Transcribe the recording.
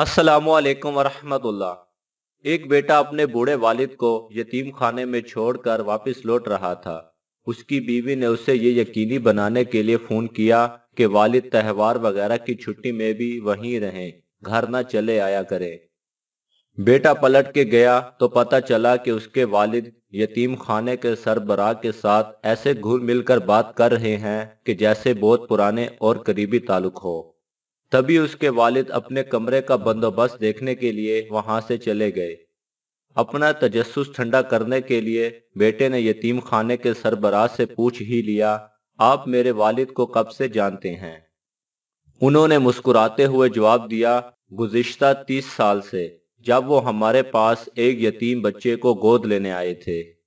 अस्सलामुअलैकुम वरहमतुल्लाह। एक बेटा अपने बूढ़े वालिद को यतीम खाने में छोड़कर वापस लौट रहा था। उसकी बीवी ने उसे ये यकीनी बनाने के लिए फोन किया कि वालिद त्यौहार वगैरह की छुट्टी में भी वहीं रहें, घर न चले आया करें। बेटा पलट के गया तो पता चला कि उसके वालिद यतीम खाने के सरबराह के साथ ऐसे घुल मिलकर बात कर रहे हैं कि जैसे बहुत पुराने और करीबी ताल्लुक हो। तभी उसके वालिद अपने कमरे का बंदोबस्त देखने के लिए वहां से चले गए। अपना तजस्सुस ठंडा करने के लिए बेटे ने यतीम खाने के सरबराह से पूछ ही लिया, आप मेरे वालिद को कब से जानते हैं? उन्होंने मुस्कुराते हुए जवाब दिया, गुज़िश्ता 30 साल से, जब वो हमारे पास एक यतीम बच्चे को गोद लेने आए थे।